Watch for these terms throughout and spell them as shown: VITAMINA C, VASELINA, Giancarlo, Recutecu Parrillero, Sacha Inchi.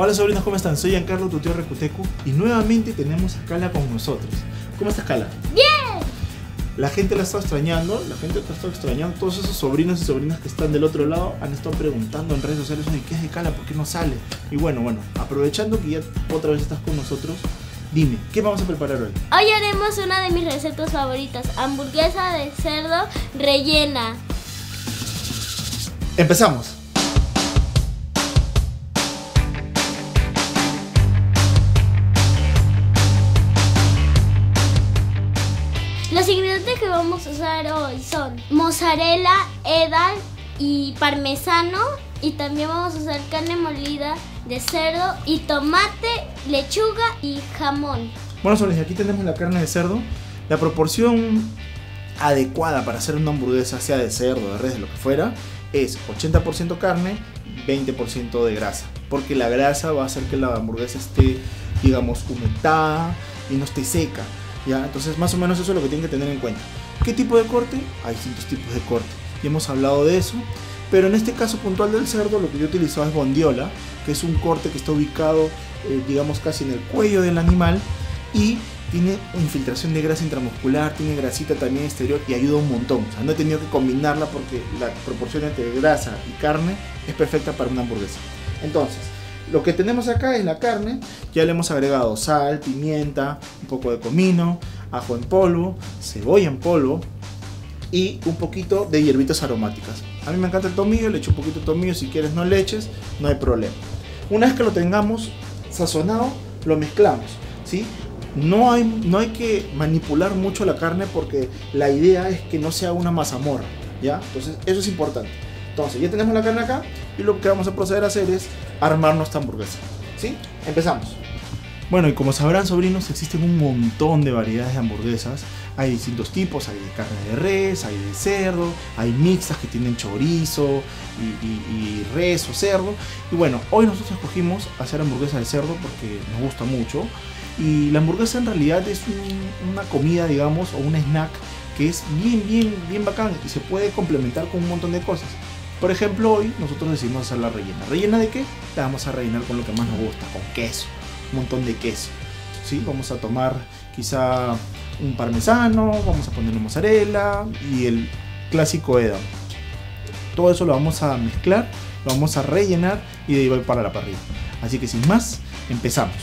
Hola sobrinos, ¿cómo están? Soy Giancarlo, tu tío Recutecu, y nuevamente tenemos a Cala con nosotros. ¿Cómo estás, Cala? ¡Bien! La gente la está extrañando, todos esos sobrinos y sobrinas que están del otro lado han estado preguntando en redes sociales, ¿qué es de Cala? ¿Por qué no sale? Y bueno, aprovechando que ya otra vez estás con nosotros, dime, ¿qué vamos a preparar hoy? Hoy haremos una de mis recetas favoritas, hamburguesa de cerdo rellena. ¡Empezamos! Los ingredientes que vamos a usar hoy son mozzarella, edam y parmesano, y también vamos a usar carne molida de cerdo y tomate, lechuga y jamón. Bueno, soles, aquí tenemos la carne de cerdo. La proporción adecuada para hacer una hamburguesa, sea de cerdo, de res, de lo que fuera, es 80% carne, 20% de grasa, porque la grasa va a hacer que la hamburguesa esté, digamos, humectada y no esté seca. ¿Ya? Entonces más o menos eso es lo que tienen que tener en cuenta. ¿Qué tipo de corte? Hay distintos tipos de corte, y hemos hablado de eso, pero en este caso puntual del cerdo lo que yo he utilizado es bondiola, que es un corte que está ubicado, digamos, casi en el cuello del animal, y tiene infiltración de grasa intramuscular, tiene grasita también exterior y ayuda un montón. O sea, no he tenido que combinarla porque la proporción entre grasa y carne es perfecta para una hamburguesa. Entonces, lo que tenemos acá es la carne, ya le hemos agregado sal, pimienta, un poco de comino, ajo en polvo, cebolla en polvo y un poquito de hierbitas aromáticas. A mí me encanta el tomillo, le echo un poquito de tomillo, si quieres no le eches, no hay problema. Una vez que lo tengamos sazonado, lo mezclamos, ¿sí? No hay que manipular mucho la carne porque la idea es que no sea una mazamorra, ¿ya? Entonces eso es importante. Entonces ya tenemos la carne acá y lo que vamos a proceder a hacer es armar nuestra hamburguesa, ¿sí? Empezamos. Bueno, y como sabrán, sobrinos, existen un montón de variedades de hamburguesas. Hay distintos tipos, hay de carne de res, hay de cerdo, hay mixtas que tienen chorizo y res o cerdo. Y bueno, hoy nosotros escogimos hacer hamburguesa de cerdo porque nos gusta mucho. Y la hamburguesa en realidad es una comida, digamos, o un snack que es bien bacán y se puede complementar con un montón de cosas. Por ejemplo, hoy nosotros decidimos hacer la rellena. ¿Rellena de qué? La vamos a rellenar con lo que más nos gusta, con queso, un montón de queso, ¿sí? Vamos a tomar quizá un parmesano, vamos a ponerle mozzarella y el clásico edam. Todo eso lo vamos a mezclar, lo vamos a rellenar y de ahí va para la parrilla. Así que sin más, empezamos.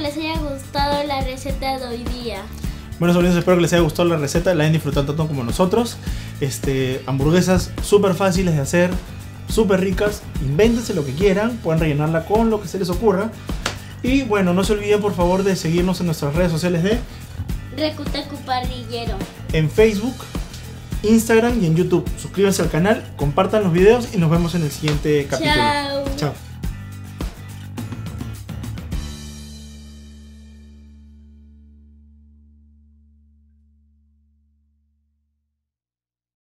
Les haya gustado la receta de hoy día. Bueno, sobrinos, espero que les haya gustado la receta, la hayan disfrutado tanto como nosotros. Hamburguesas súper fáciles de hacer, súper ricas. Invéntense lo que quieran, pueden rellenarla con lo que se les ocurra. Y bueno, no se olviden por favor de seguirnos en nuestras redes sociales de Recutecu Parrillero, en Facebook, Instagram y en YouTube. Suscríbanse al canal, compartan los videos y nos vemos en el siguiente capítulo. Chao. Chao.